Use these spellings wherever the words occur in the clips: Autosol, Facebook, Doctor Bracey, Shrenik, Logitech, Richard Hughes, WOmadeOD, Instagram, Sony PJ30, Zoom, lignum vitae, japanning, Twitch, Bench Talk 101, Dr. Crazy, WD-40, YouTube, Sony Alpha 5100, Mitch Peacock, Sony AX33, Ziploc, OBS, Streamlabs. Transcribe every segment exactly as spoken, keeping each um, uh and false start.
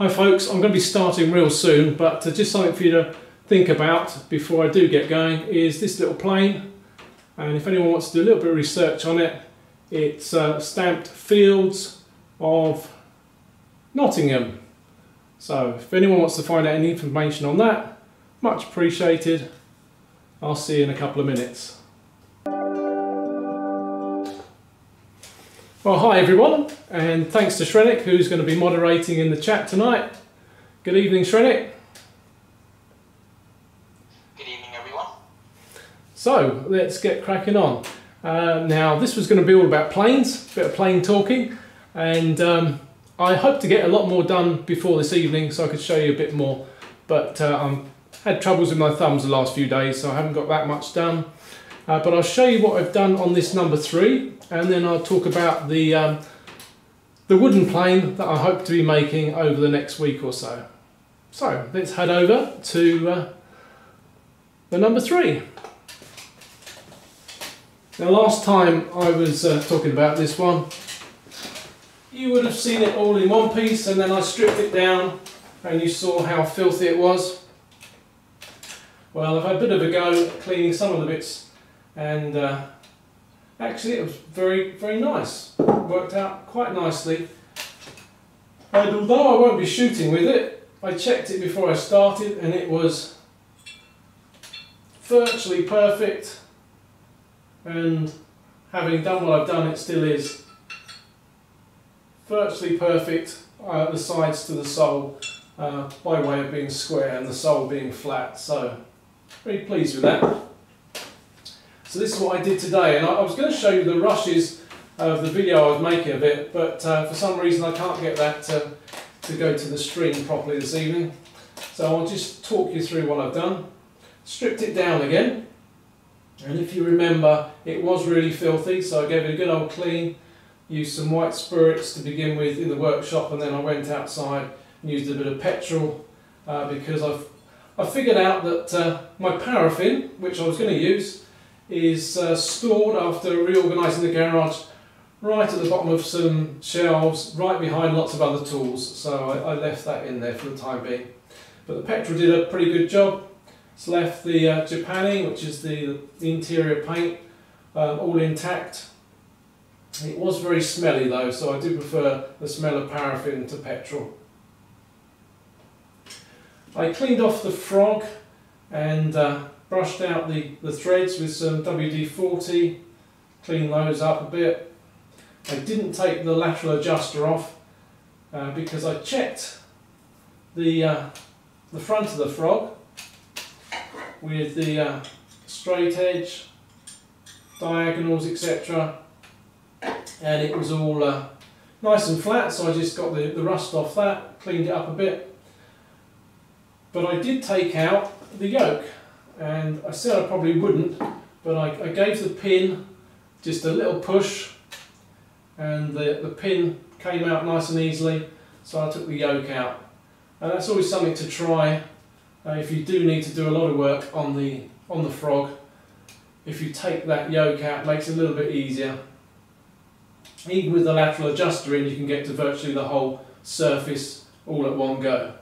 Hi folks, I'm going to be starting real soon, but just something for you to think about before I do get going is this little plane. And if anyone wants to do a little bit of research on it, it's uh, stamped Fields of Nottingham. So if anyone wants to find out any information on that, much appreciated. I'll see you in a couple of minutes. Well, hi everyone, and thanks to Shrenik, who's going to be moderating in the chat tonight. Good evening, Shrenik. Good evening, everyone. So, let's get cracking on. Uh, now, this was going to be all about planes, a bit of plane talking, and um, I hope to get a lot more done before this evening so I could show you a bit more, but uh, I've had troubles with my thumbs the last few days, so I haven't got that much done. Uh, but I'll show you what I've done on this number three, and then I'll talk about the, um, the wooden plane that I hope to be making over the next week or so. So let's head over to uh, the number three. Now last time I was uh, talking about this one, you would have seen it all in one piece, and then I stripped it down and you saw how filthy it was. Well, I've had a bit of a go cleaning some of the bits, and uh, actually it was very, very nice. It worked out quite nicely. And although I won't be shooting with it, I checked it before I started and it was virtually perfect. And having done what I've done, it still is virtually perfect, uh, the sides to the sole, uh, by way of being square and the sole being flat. So, very pleased with that. So this is what I did today, and I was going to show you the rushes of the video I was making of it, but uh, for some reason I can't get that to, to go to the stream properly this evening. So I'll just talk you through what I've done. Stripped it down again, and if you remember, it was really filthy, so I gave it a good old clean, used some white spirits to begin with in the workshop, and then I went outside and used a bit of petrol, uh, because I've, I figured out that uh, my paraffin, which I was going to use, is uh, stored after reorganising the garage right at the bottom of some shelves, right behind lots of other tools, so I, I left that in there for the time being. But the petrol did a pretty good job. It's left the uh, japanning, which is the, the interior paint, uh, all intact. It was very smelly though, so I do prefer the smell of paraffin to petrol. I cleaned off the frog and uh, brushed out the, the threads with some W D forty, cleaned those up a bit. I didn't take the lateral adjuster off uh, because I checked the, uh, the front of the frog with the uh, straight edge, diagonals, et cetera. And it was all uh, nice and flat, so I just got the, the rust off that, cleaned it up a bit. But I did take out the yoke. And I said I probably wouldn't, but I, I gave the pin just a little push, and the, the pin came out nice and easily, so I took the yoke out. And that's always something to try uh, if you do need to do a lot of work on the, on the frog. If you take that yoke out, it makes it a little bit easier. Even with the lateral adjuster in, you can get to virtually the whole surface all at one go.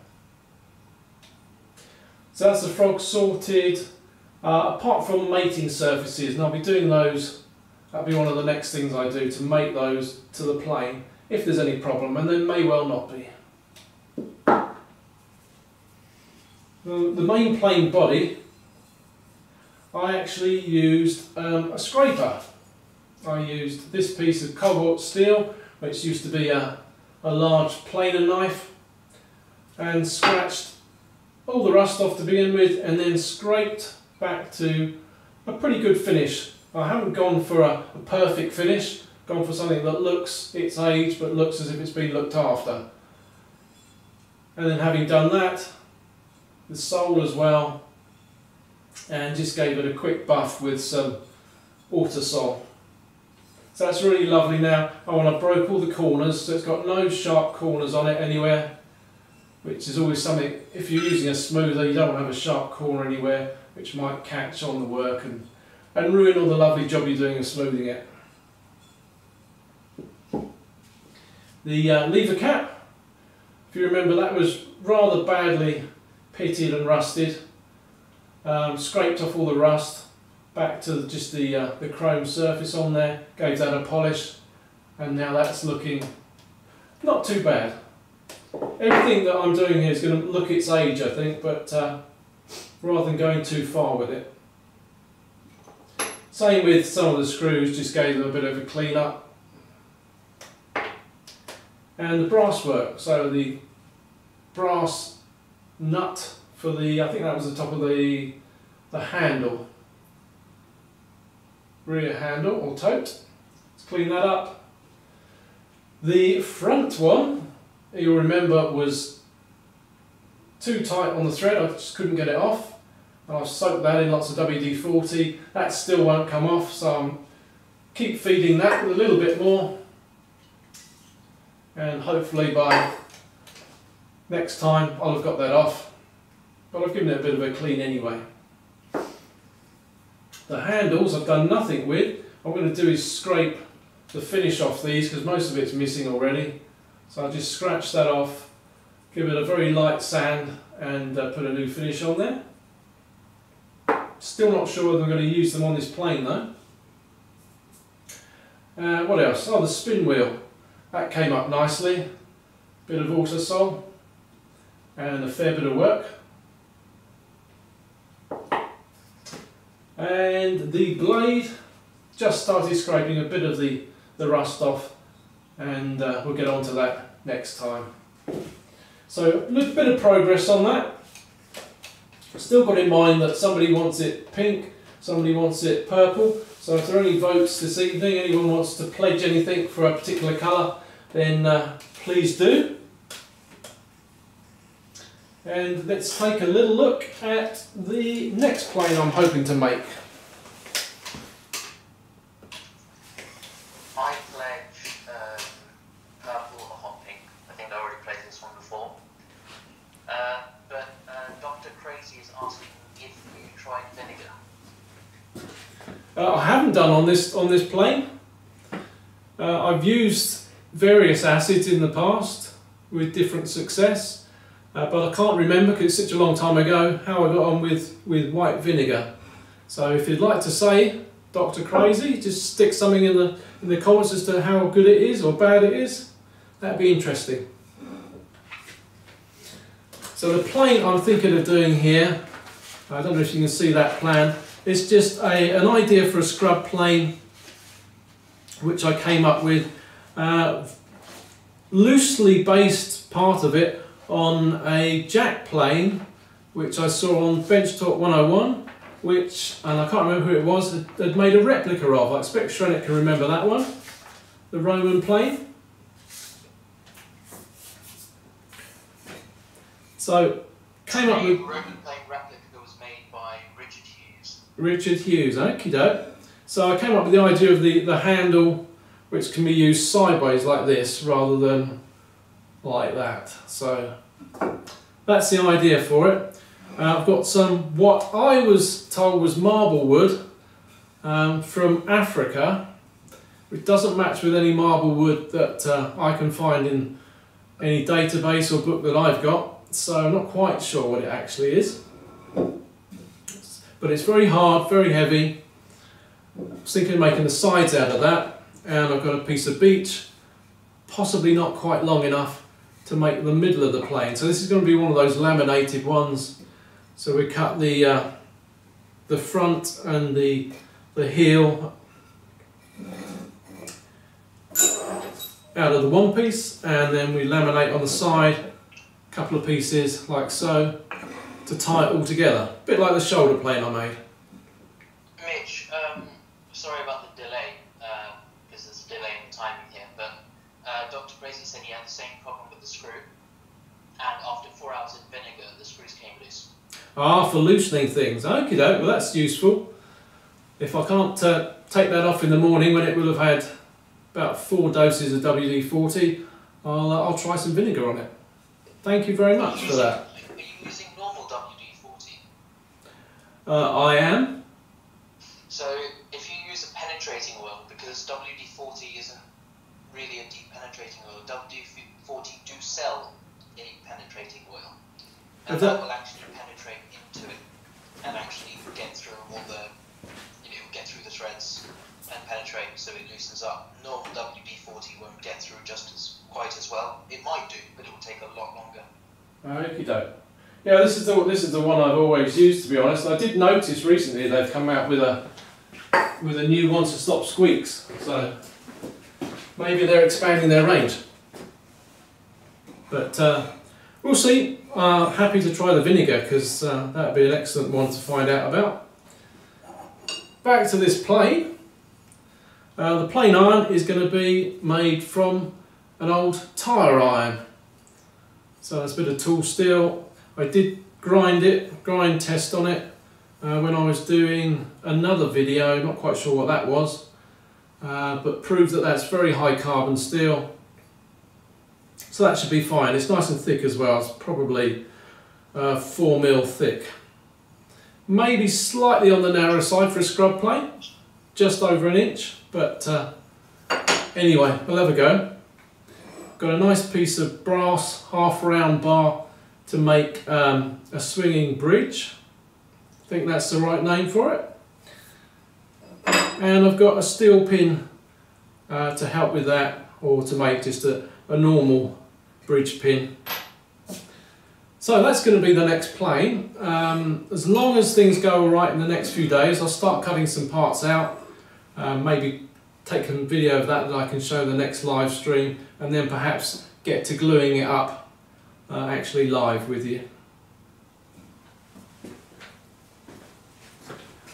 So that's the frog sorted, uh, apart from mating surfaces, and I'll be doing those. That'll be one of the next things I do, to mate those to the plane if there's any problem, and there may well not be. The, the main plane body, I actually used um, a scraper. I used this piece of cobalt steel, which used to be a, a large planer knife, and scratched all the rust off to begin with, and then scraped back to a pretty good finish. I haven't gone for a, a perfect finish, gone for something that looks its age but looks as if it's been looked after. And then having done that, the sole as well, and just gave it a quick buff with some Autosol. So that's really lovely now. I want to broke all the corners, so it's got no sharp corners on it anywhere, which is always something. If you're using a smoother, you don't want to have a sharp corner anywhere, which might catch on the work and, and ruin all the lovely job you're doing of smoothing it. The uh, lever cap, If you remember, that was rather badly pitted and rusted, um, scraped off all the rust, back to just the, uh, the chrome surface on there, gave that a polish, and now that's looking not too bad. Everything that I'm doing here is going to look its age, I think, but uh, rather than going too far with it. Same with some of the screws, just gave them a bit of a clean up. And the brass work, so the brass nut for the, I think that was the top of the, the handle, rear handle or tote. Let's clean that up. The front one, you'll remember, was too tight on the thread, I just couldn't get it off. And I've soaked that in lots of W D forty, that still won't come off, so I'm keep feeding that with a little bit more. And hopefully by next time I'll have got that off, but I've given it a bit of a clean anyway. The handles I've done nothing with. What I'm going to do is scrape the finish off these because most of it's missing already, so I'll just scratch that off, give it a very light sand and uh, put a new finish on there. Still not sure whether I'm going to use them on this plane though. Uh, what else? Oh, the spin wheel. That came up nicely, bit of Autosol and a fair bit of work. And the blade, just started scraping a bit of the, the rust off, and uh, we'll get on to that next time. So a little bit of progress on that. Still got in mind that somebody wants it pink, somebody wants it purple. So if there are any votes this evening, anyone wants to pledge anything for a particular colour, then uh, please do. And let's take a little look at the next plane I'm hoping to make. I pledge um, purple or hot pink. I think I already played this one before. Uh, but uh, Doctor Crazy is asking if you tried vinegar. Uh, I haven't done on this on this plane. Uh, I've used various acids in the past with different success, uh, but I can't remember because it's such a long time ago how I got on with with white vinegar. So if you'd like to say, Doctor Crazy, just stick something in the in the comments as to how good it is or bad it is. That'd be interesting. So the plane I'm thinking of doing here, I don't know if you can see that plan. It's just a, an idea for a scrub plane which I came up with, uh, loosely based part of it on a jack plane which I saw on Bench Talk one oh one, which, and I can't remember who it was, had, had made a replica of. I expect Shrenik can remember that one, the Roman plane. So came up with... Roman plane replica was made by Richard Hughes. Richard Hughes, okie doke. So I came up with the idea of the, the handle which can be used sideways like this rather than like that. So that's the idea for it. Uh, I've got some, what I was told was marble wood um, from Africa, which doesn't match with any marble wood that uh, I can find in any database or book that I've got. So I'm not quite sure what it actually is. But it's very hard, very heavy. I was thinking of making the sides out of that, and I've got a piece of beech, possibly not quite long enough to make the middle of the plane. So this is going to be one of those laminated ones. So we cut the uh, the front and the the heel out of the one piece, and then we laminate on the side a couple of pieces like so, to tie it all together. A bit like the shoulder plane I made. Mitch, um, sorry about the delay, uh, because there's a delay in timing here, but uh, Doctor Bracey said he had the same problem with the screw, and after four hours of vinegar, the screws came loose. Ah, for loosening things. Okie doke, well that's useful. If I can't uh, take that off in the morning when it will have had about four doses of W D forty, I'll, uh, I'll try some vinegar on it. Thank you very much for that. Uh, I am. So if you use a penetrating oil, because W D forty isn't really a deep penetrating oil, W D forty do sell a penetrating oil. And that will actually penetrate into it and actually get through all the, you know, get through the threads and penetrate, so it loosens up. Normal W D forty won't get through just as quite as well. It might do, but it will take a lot longer. Okie doke. Yeah, this is the this is the one I've always used, to be honest. I did notice recently they've come out with a with a new one to stop squeaks. So maybe they're expanding their range. But uh, we'll see. Uh, happy to try the vinegar, because uh, that would be an excellent one to find out about. Back to this plane. Uh, the plane iron is going to be made from an old tyre iron. So that's a bit of tool steel. I did grind it, grind test on it, uh, when I was doing another video, not quite sure what that was, uh, but proved that that's very high carbon steel. So that should be fine. It's nice and thick as well. It's probably uh, four mil thick. Maybe slightly on the narrow side for a scrub plane, just over an inch, but uh, anyway, we'll have a go. Got a nice piece of brass half round bar to make um, a swinging bridge. I think that's the right name for it. And I've got a steel pin uh, to help with that, or to make just a, a normal bridge pin. So that's going to be the next plane. Um, as long as things go all right in the next few days, I'll start cutting some parts out, uh, maybe take a video of that that I can show the next live stream, and then perhaps get to gluing it up uh, actually live with you.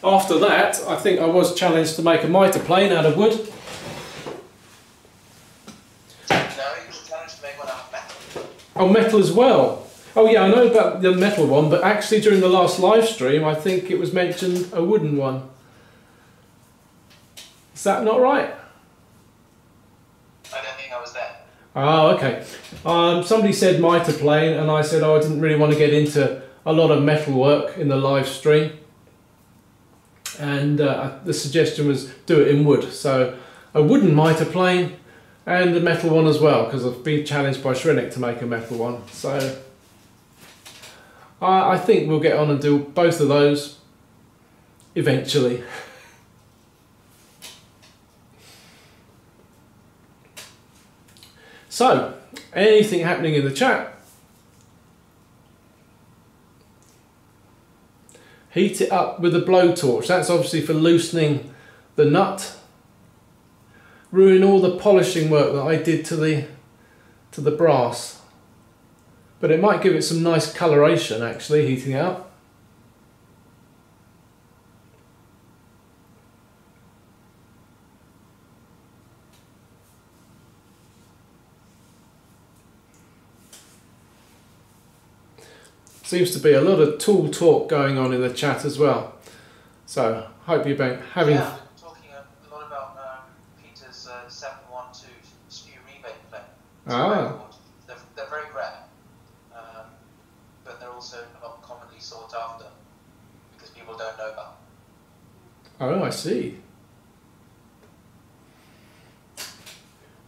After that, I think I was challenged to make a mitre plane out of wood. No, you were challenged to make one out of metal. Oh, metal as well. Oh yeah, I know about the metal one, but actually during the last live stream, I think it was mentioned a wooden one. Is that not right? I don't think I was there. Oh, okay. Um, somebody said mitre plane, and I said, oh, I didn't really want to get into a lot of metal work in the live stream. And uh, the suggestion was do it in wood. So a wooden mitre plane and a metal one as well, because I've been challenged by Shrenik to make a metal one. So I, I think we'll get on and do both of those eventually. So, anything happening in the chat? Heat it up with a blowtorch. That's obviously for loosening the nut. Ruin all the polishing work that I did to the to the brass. But it might give it some nice coloration, actually, heating it up. Seems to be a lot of tool talk going on in the chat as well. So, hope you've been having... Yeah, talking a lot about um, Peter's uh, seven one two S K U rebate plane. Ah. They're, they're very rare, um, but they're also not commonly sought after because people don't know about them. Oh, I see.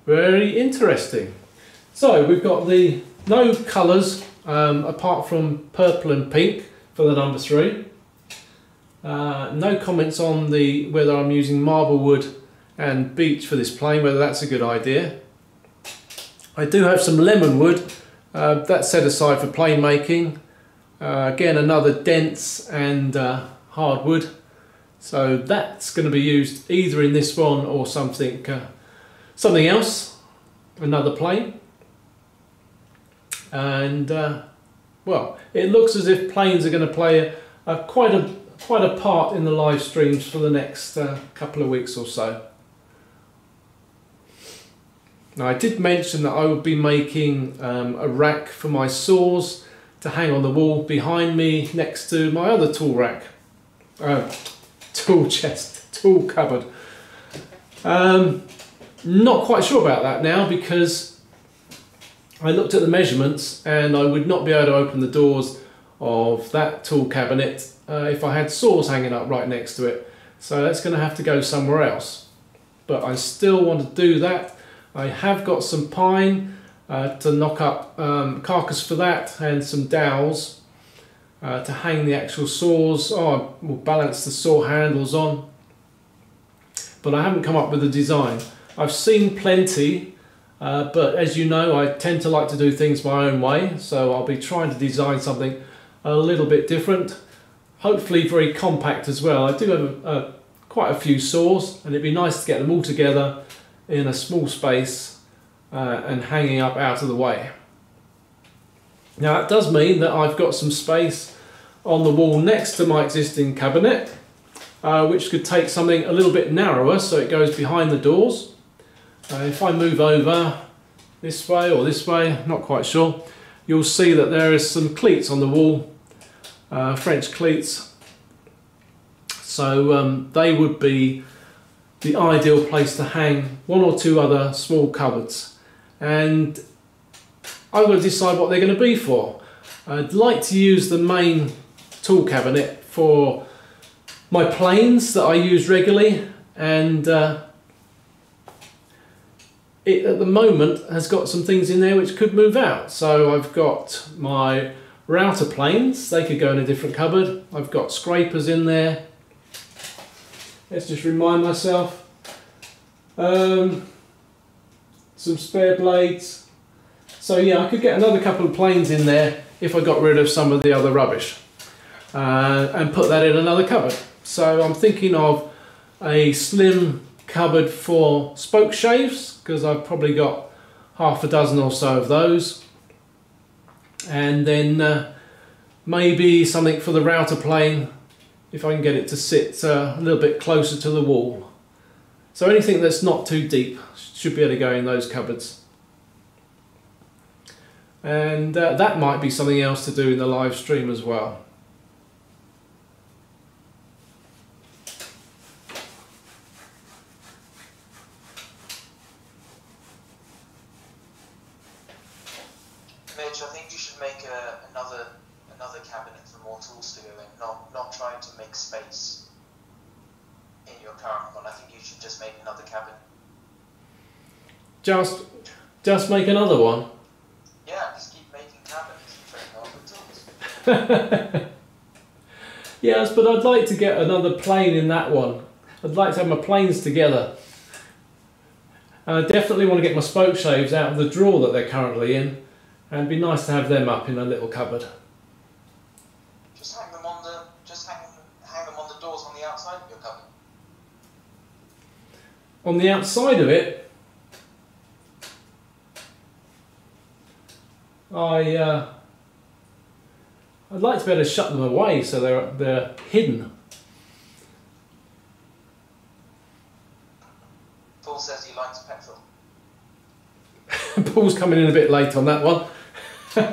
Very interesting. So, we've got the no colours... Um, apart from purple and pink for the number three. Uh, no comments on the whether I'm using marble wood and beech for this plane, whether that's a good idea. I do have some lemon wood, uh, that's set aside for plane making. Uh, again, another dense and uh, hard wood. So that's going to be used either in this one or something, uh, something else, another plane. And uh, well, it looks as if planes are going to play a, a quite a quite a part in the live streams for the next uh, couple of weeks or so. Now, I did mention that I would be making um, a rack for my saws to hang on the wall behind me next to my other tool rack, uh, tool chest, tool cupboard. Um, not quite sure about that now, because I looked at the measurements and I would not be able to open the doors of that tool cabinet uh, if I had saws hanging up right next to it. So that's going to have to go somewhere else. But I still want to do that. I have got some pine uh, to knock up um, carcass for that and some dowels uh, to hang the actual saws. Oh, we'll balance the saw handles on. But I haven't come up with a design. I've seen plenty, uh, but as you know, I tend to like to do things my own way, so I'll be trying to design something a little bit different. Hopefully very compact as well. I do have a, a, quite a few saws, and it'd be nice to get them all together in a small space uh, and hanging up out of the way. Now that does mean that I've got some space on the wall next to my existing cabinet, uh, which could take something a little bit narrower so it goes behind the doors. Uh, if I move over this way or this way, not quite sure, you'll see that there is some cleats on the wall, uh, French cleats. So um, they would be the ideal place to hang one or two other small cupboards. And I've got to decide what they're going to be for. I'd like to use the main tool cabinet for my planes that I use regularly, and uh, it at the moment has got some things in there which could move out. So I've got my router planes, they could go in a different cupboard. I've got scrapers in there. Let's just remind myself. Um, some spare blades. So yeah, I could get another couple of planes in there if I got rid of some of the other rubbish uh, and put that in another cupboard. So I'm thinking of a slim cupboard for spoke shaves, because I've probably got half a dozen or so of those, and then uh, maybe something for the router plane if I can get it to sit uh, a little bit closer to the wall. So anything that's not too deep should be able to go in those cupboards, and uh, that might be something else to do in the live stream as well. Just, just make another one. Yeah, just keep making cabinets and trading all the tools. Yes, but I'd like to get another plane in that one. I'd like to have my planes together. And I definitely want to get my spoke shaves out of the drawer that they're currently in, and it'd be nice to have them up in a little cupboard. Just hang them on the, just hang, hang them on the doors on the outside of your cupboard. On the outside of it. I, uh, I'd like to be able to shut them away so they're, they're hidden. Paul says he likes petrol. Paul's coming in a bit late on that one. I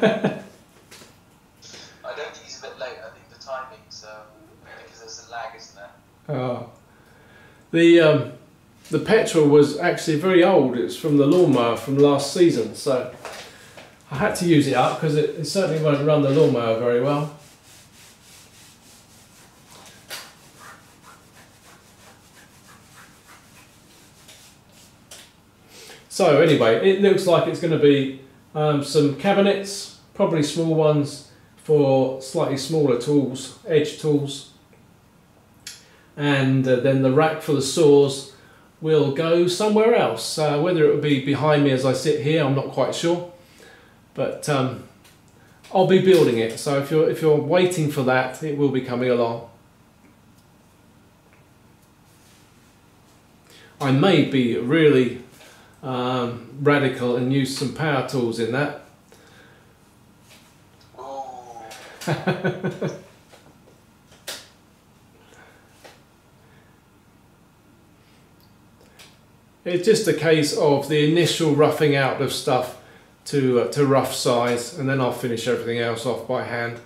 don't think he's a bit late, I think the timing, so because there's a lag, isn't there? Oh. The, um, the petrol was actually very old. It's from the lawnmower from last season, so I had to use it up because it, it certainly won't run the lawnmower very well. So anyway, it looks like it's going to be um, some cabinets, probably small ones for slightly smaller tools, edge tools. And uh, then the rack for the saws will go somewhere else. Uh, whether it will be behind me as I sit here, I'm not quite sure. But um, I'll be building it, so if you're, if you're waiting for that, it will be coming along. I may be really um, radical and use some power tools in that. Oh. It's just a case of the initial roughing out of stuff to, uh, to rough size, and then I'll finish everything else off by hand.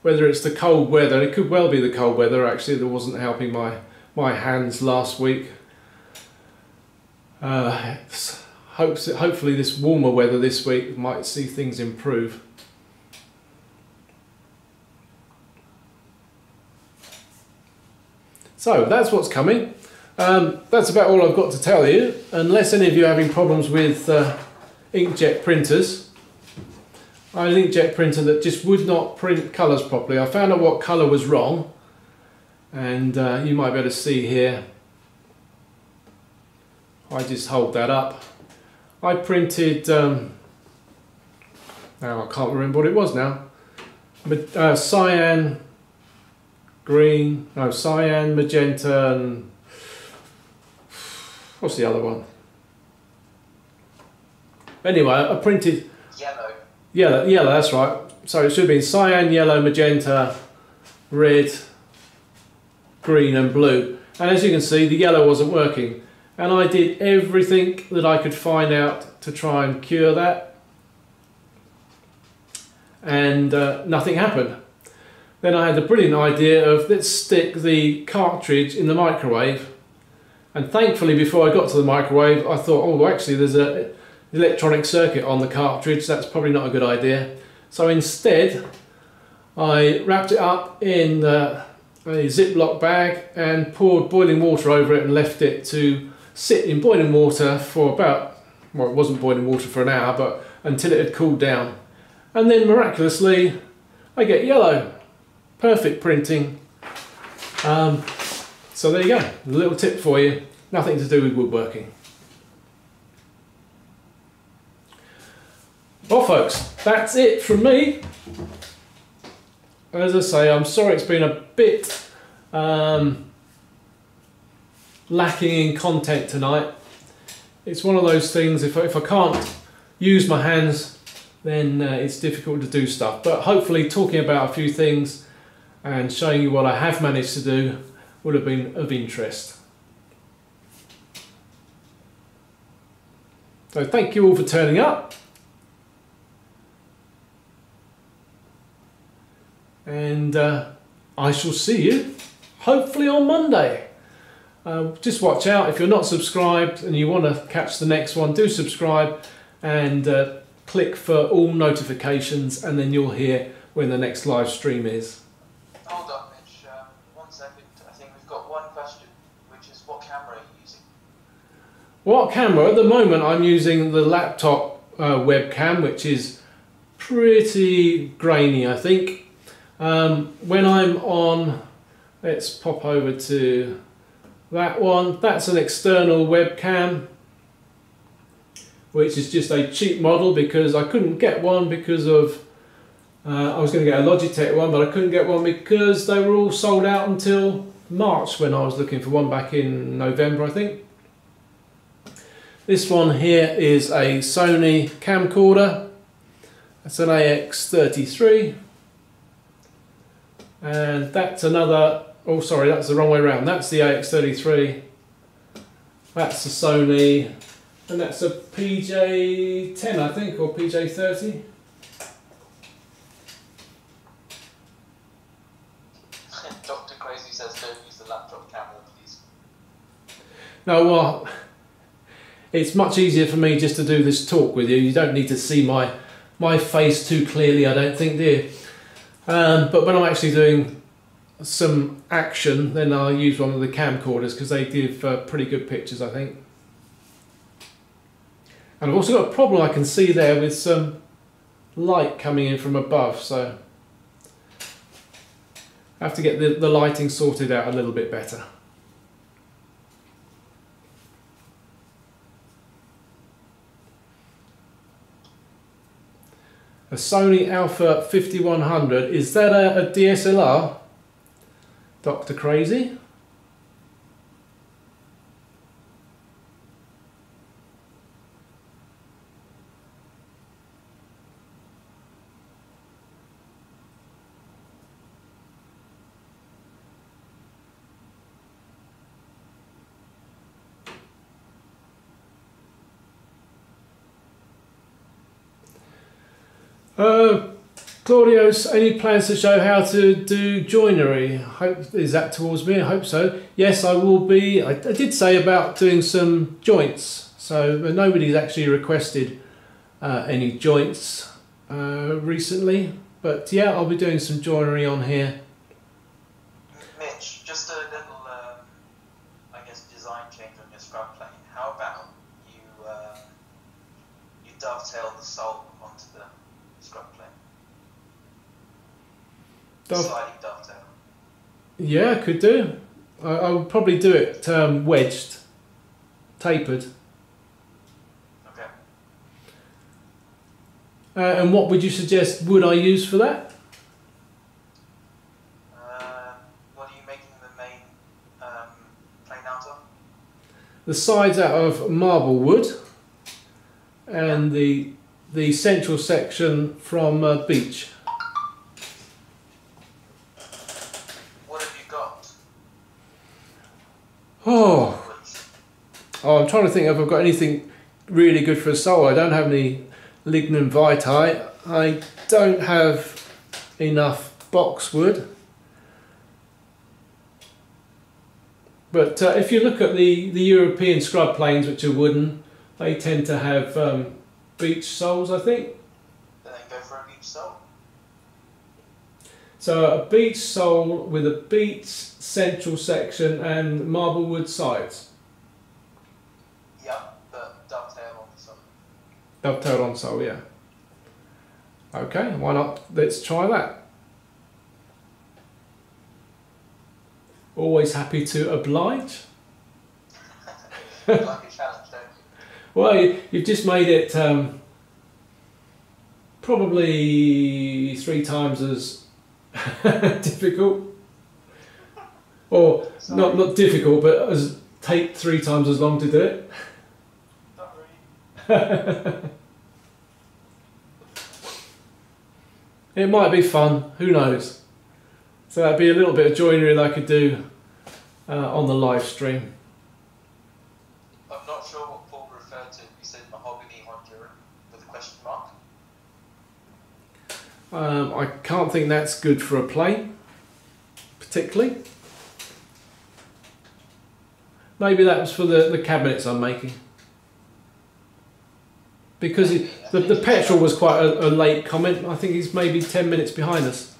Whether it's the cold weather, it could well be the cold weather actually that wasn't helping my, my hands last week. Uh, hopes, hopefully this warmer weather this week might see things improve. So that's what's coming. Um, that's about all I've got to tell you, unless any of you are having problems with uh, inkjet printers. I had an inkjet printer that just would not print colours properly. I found out what colour was wrong, and uh, you might be able to see here. I just hold that up. I printed, um, now I can't remember what it was now, but uh, cyan, green, no, cyan, magenta, and what's the other one? Anyway, I printed yellow. Yellow, yellow, that's right. So it should have been cyan, yellow, magenta, red, green, and blue. And as you can see, the yellow wasn't working. And I did everything that I could find out to try and cure that. And uh, nothing happened. Then I had the brilliant idea of, let's stick the cartridge in the microwave. And thankfully, before I got to the microwave, I thought, oh, well, actually, there's an electronic circuit on the cartridge. That's probably not a good idea. So instead, I wrapped it up in uh, a Ziploc bag and poured boiling water over it and left it to sit in boiling water for about, well, it wasn't boiling water for an hour, but until it had cooled down. And then miraculously, I get yellow. Perfect printing. Um, So there you go, a little tip for you, nothing to do with woodworking. Well folks, that's it from me. As I say, I'm sorry it's been a bit um, lacking in content tonight. It's one of those things, if I, if I can't use my hands, then uh, it's difficult to do stuff. But hopefully talking about a few things and showing you what I have managed to do would have been of interest. So thank you all for turning up. And uh, I shall see you hopefully on Monday. Uh, just watch out, if you're not subscribed and you want to catch the next one, do subscribe and uh, click for all notifications, and then you'll hear when the next live stream is. What camera? At the moment I'm using the laptop uh, webcam, which is pretty grainy, I think. Um, when I'm on, let's pop over to that one. That's an external webcam, which is just a cheap model because I couldn't get one because of, uh, I was going to get a Logitech one, but I couldn't get one because they were all sold out until March when I was looking for one back in November, I think. This one here is a Sony camcorder, that's an A X thirty-three, and that's another, oh sorry, that's the wrong way around, that's the A X thirty-three, that's the Sony, and that's a P J ten I think, or P J thirty. Doctor Crazy says don't use the laptop camera, please. No, what? Well, it's much easier for me just to do this talk with you. You don't need to see my my face too clearly, I don't think, do you? Um, but when I'm actually doing some action, then I'll use one of the camcorders because they give uh, pretty good pictures, I think. And I've also got a problem I can see there with some light coming in from above, so I have to get the, the lighting sorted out a little bit better. A Sony Alpha fifty-one hundred, is that a, a D S L R, Doctor Crazy? Uh, Claudio's, any plans to show how to do joinery? Hope, is that towards me? I hope so. Yes, I will be. I, I did say about doing some joints, so but nobody's actually requested uh, any joints uh, recently. But yeah, I'll be doing some joinery on here. Mitch, just a little, um, I guess, design salt onto the scrub plate. Dove. Sliding dovetail. Yeah, could do. I, I would probably do it um, wedged, tapered. Okay. Uh, and what would you suggest wood I use for that? The sides out of marble wood, and the the central section from uh, beech. What have you got? Oh, oh! I'm trying to think if I've got anything really good for a sole. I don't have any lignum vitae. I don't have enough boxwood. But uh, if you look at the, the European scrub planes, which are wooden, they tend to have um, beech soles, I think. They go for a beech sole. So a beech sole with a beech central section and marble wood sides. Yeah, but dovetail on sole. Dovetail on sole, yeah. Okay, why not? Let's try that. Always happy to oblige. You like a challenge, don't you? Well, you, you've just made it um, probably three times as difficult, or Sorry. not not difficult, but as take three times as long to do it. Not really. It might be fun. Who knows? So that'd be a little bit of joinery that I could do uh, on the live stream. I'm not sure what Paul referred to. He said mahogany Honduran with a question mark. Um, I can't think that's good for a plane, particularly. Maybe that was for the, the cabinets I'm making. Because it, the, the petrol was quite a, a late comment. I think he's maybe ten minutes behind us.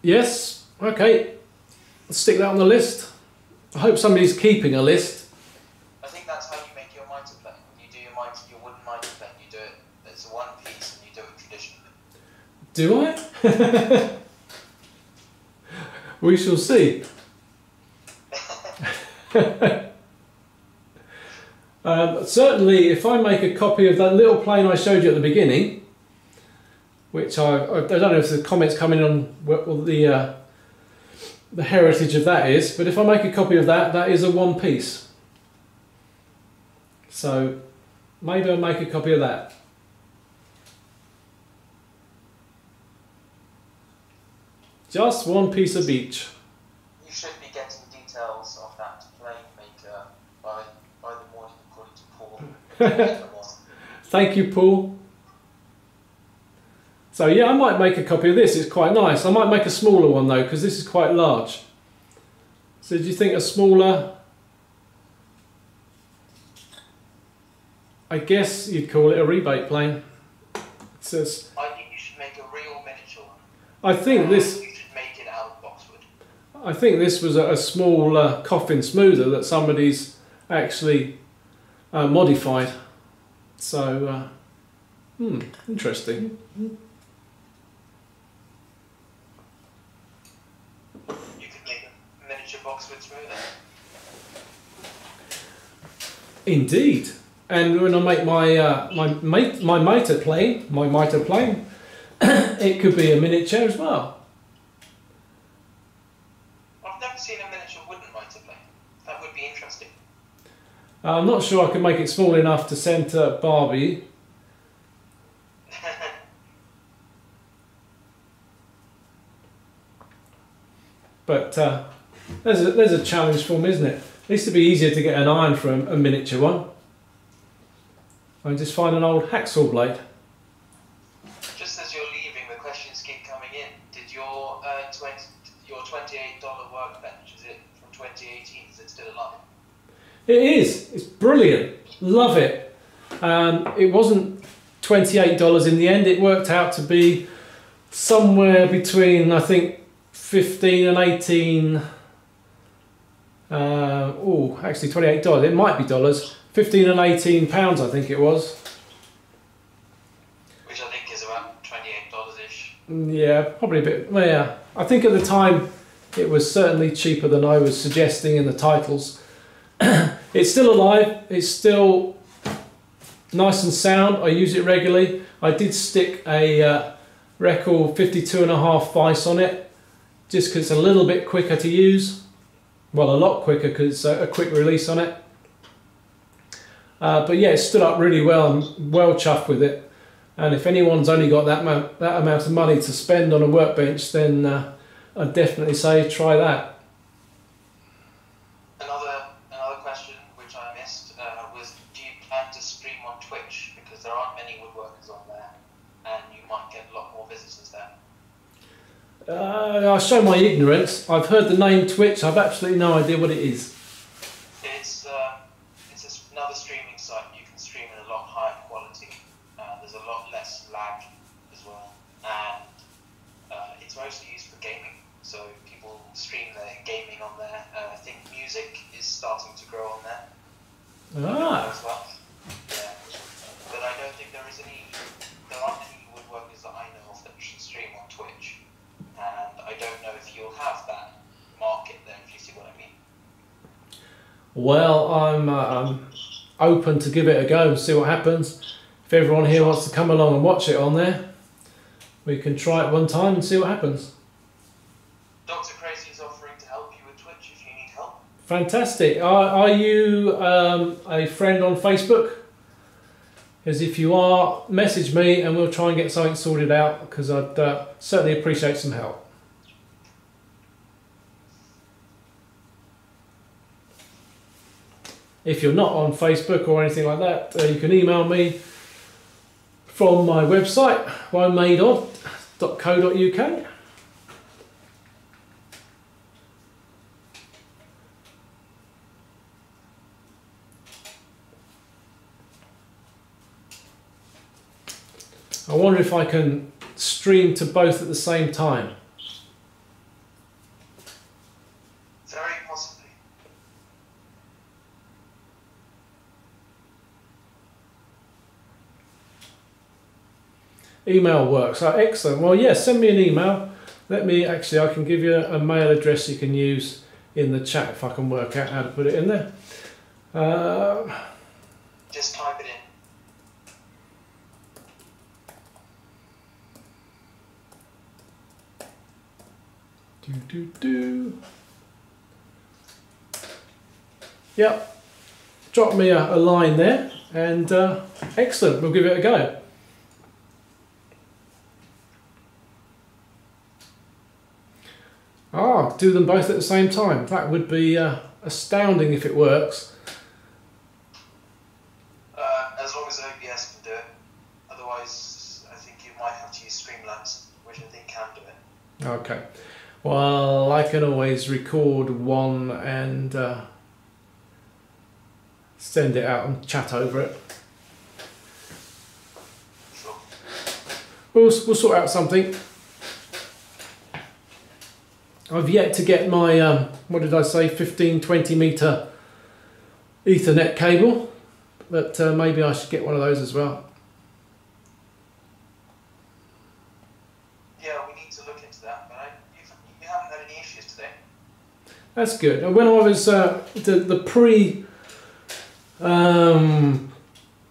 Yes, okay, let's stick that on the list. I hope somebody's keeping a list. I think that's how you make your mitre plane. When you do your, mitre, your wooden mitre plane, you do it as a one piece and you do it traditionally. Do I? We shall see. um, certainly, if I make a copy of that little plane I showed you at the beginning, which I, I don't know if the comments come in on what well, the uh, the heritage of that is, but if I make a copy of that, that is a one piece. So maybe I'll make a copy of that. Just one piece of beech. You should be getting details of that plane maker by, by the morning, according to Paul. Thank you, Paul. So yeah, I might make a copy of this, it's quite nice. I might make a smaller one though, because this is quite large. So do you think a smaller, I guess you'd call it a rebate plane. Says, I think you should make a real miniature one. I think this, you should make it out of boxwood. I think this was a, a small uh, coffin smoother that somebody's actually uh, modified. So, uh, hmm, interesting. Indeed, and when I make my uh, my mate, my mitre plane, my mitre plane, it could be a miniature as well. I've never seen a miniature wooden mitre plane. That would be interesting. I'm not sure I can make it small enough to centre Barbie. But uh, there's a, there's a challenge for me, isn't it? It used to be easier to get an iron from a miniature one. I just find an old hacksaw blade. Just as you're leaving, the questions keep coming in. Did your uh, twenty, your twenty-eight dollar workbench, is it from twenty eighteen? Is it still alive? It is. It's brilliant. Love it. Um, it wasn't twenty-eight dollars in the end. It worked out to be somewhere between, I think, fifteen and eighteen, uh, oh, actually twenty-eight dollars, it might be dollars, fifteen and eighteen pounds I think it was. Which I think is about twenty-eight dollars-ish. Yeah, probably a bit, well, yeah. I think at the time it was certainly cheaper than I was suggesting in the titles. It's still alive, it's still nice and sound, I use it regularly. I did stick a uh, Recal fifty-two and a half vice on it, just because it's a little bit quicker to use. Well, a lot quicker because it's a quick release on it. Uh, but yeah, it stood up really well. I'm well chuffed with it. And if anyone's only got that amount, that amount of money to spend on a workbench, then uh, I'd definitely say try that. Uh, I'll show my ignorance. I've heard the name Twitch. I've absolutely no idea what it is. It's, uh, it's another streaming site. You can stream in a lot higher quality. Uh, there's a lot less lag as well. And uh, it's mostly used for gaming. So people stream their gaming on there. Uh, I think music is starting to grow on there. Ah. As well. Yeah. But I don't think there is any, there aren't any woodworkers that I know of that stream on Twitch. And I don't know if you'll have that market there, if you see what I mean. Well, I'm, uh, I'm open to give it a go and see what happens. If everyone here wants to come along and watch it on there, we can try it one time and see what happens. Doctor Crazy is offering to help you with Twitch if you need help. Fantastic. Are, are you um, a friend on Facebook? As if you are, message me and we'll try and get something sorted out, because I'd uh, certainly appreciate some help. If you're not on Facebook or anything like that, uh, you can email me from my website, W O made O D dot co dot U K. I wonder if I can stream to both at the same time. Very possibly. Email works. Oh, excellent. Well, yeah, send me an email. Let me, actually, I can give you a mail address you can use in the chat if I can work out how to put it in there. Uh, Just type it in. Do, do, do. Yep, drop me a, a line there, and uh, excellent, we'll give it a go. Ah, do them both at the same time. That would be uh, astounding if it works. Uh, as long as O B S can do it. Otherwise, I think you might have to use Streamlabs, which I think can do it. Okay. Well, I can always record one and uh, send it out and chat over it. Sure. We'll, we'll sort out something. I've yet to get my, um, what did I say, fifteen, twenty meter Ethernet cable, but uh, maybe I should get one of those as well. That's good. And when I was uh, the the pre um,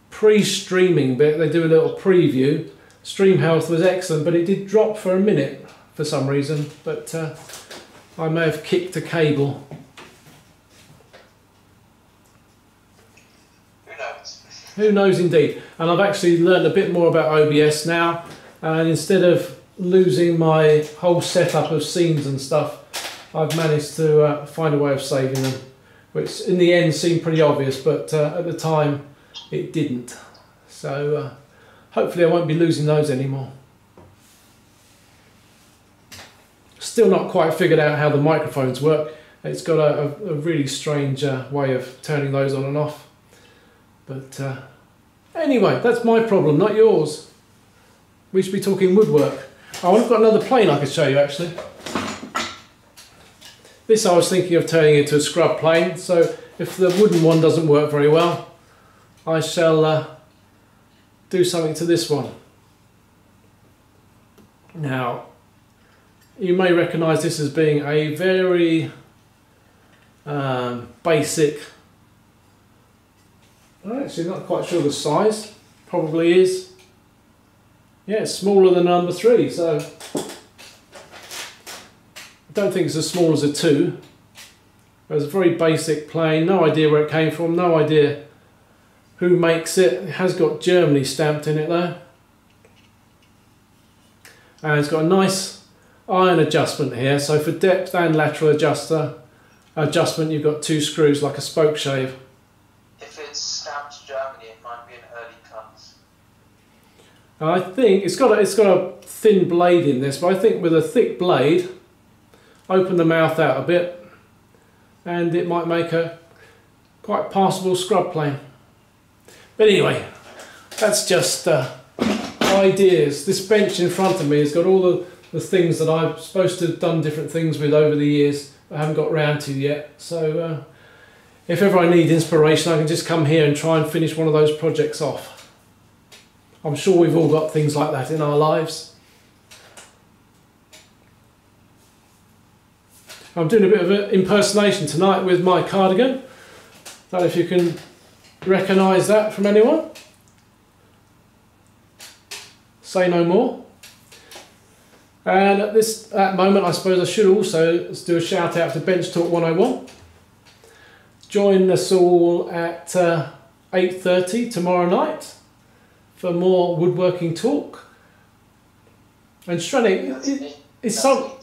pre streaming bit, they do a little preview. Stream health was excellent, but it did drop for a minute for some reason. But uh, I may have kicked a cable. Who knows? Who knows indeed. And I've actually learned a bit more about O B S now. And instead of losing my whole setup of scenes and stuff, I've managed to uh, find a way of saving them, which in the end seemed pretty obvious, but uh, at the time it didn't. So uh, hopefully I won't be losing those anymore. Still not quite figured out how the microphones work. It's got a, a really strange uh, way of turning those on and off. But uh, anyway, that's my problem, not yours. We should be talking woodwork. Oh, I've got another plane I could show you actually. This I was thinking of turning into a scrub plane, so if the wooden one doesn't work very well, I shall uh, do something to this one. Now, you may recognise this as being a very um, basic, I'm actually not quite sure the size, probably is, yeah, it's smaller than number three, so I don't think it's as small as a two. It was a very basic plane, no idea where it came from, no idea who makes it. It has got Germany stamped in it though. And it's got a nice iron adjustment here, so for depth and lateral adjuster adjustment you've got two screws like a spoke shave. If it's stamped Germany it might be an early cut. I think it's got a, it's got a thin blade in this, but I think with a thick blade, open the mouth out a bit and it might make a quite passable scrub plane. But anyway, that's just uh, ideas. This bench in front of me has got all the, the things that I'm supposed to have done different things with over the years but I haven't got round to yet. So uh, if ever I need inspiration I can just come here and try and finish one of those projects off. I'm sure we've all got things like that in our lives. I'm doing a bit of an impersonation tonight with my cardigan. Don't know if you can recognise that from anyone. Say no more. And at this at moment, I suppose I should also do a shout out to Bench Talk one oh one. Join us all at uh, eight thirty tomorrow night for more woodworking talk. And Shrenik, is, is some.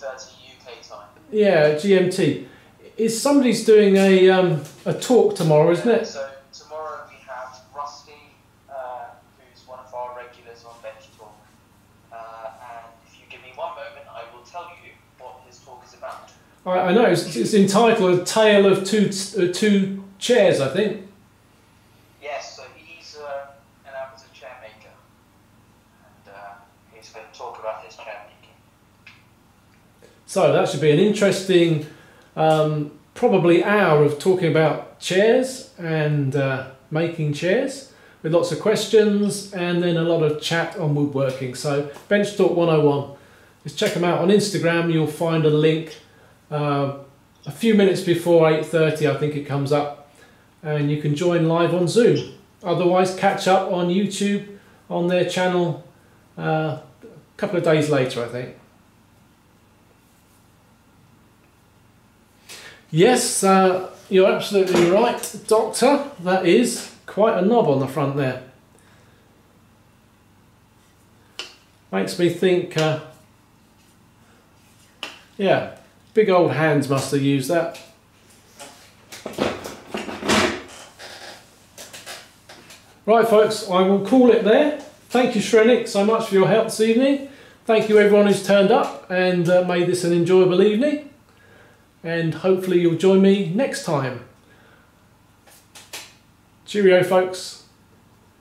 Yeah, G M T. Is somebody's doing a um, a talk tomorrow, isn't it? So tomorrow we have Rusty, uh, who's one of our regulars on Bench Talk. Uh, and if you give me one moment, I will tell you what his talk is about. I, I know it's, it's entitled "A Tale of Two uh, Two Chairs," I think. Yes, so he's uh, an amateur chair maker, and uh, he's going to talk about his chair making. So that should be an interesting, um, probably hour of talking about chairs and uh, making chairs with lots of questions and then a lot of chat on woodworking. So Bench Talk one oh one, just check them out on Instagram. You'll find a link uh, a few minutes before eight thirty I think it comes up, and you can join live on Zoom. Otherwise catch up on YouTube on their channel uh, a couple of days later I think. Yes, uh, you're absolutely right, Doctor. That is quite a knob on the front there. Makes me think, uh, yeah, big old hands must have used that. Right, folks, I will call it there. Thank you, Shrenik, so much for your help this evening. Thank you, everyone who's turned up and uh, made this an enjoyable evening. And hopefully you'll join me next time. Cheerio, folks.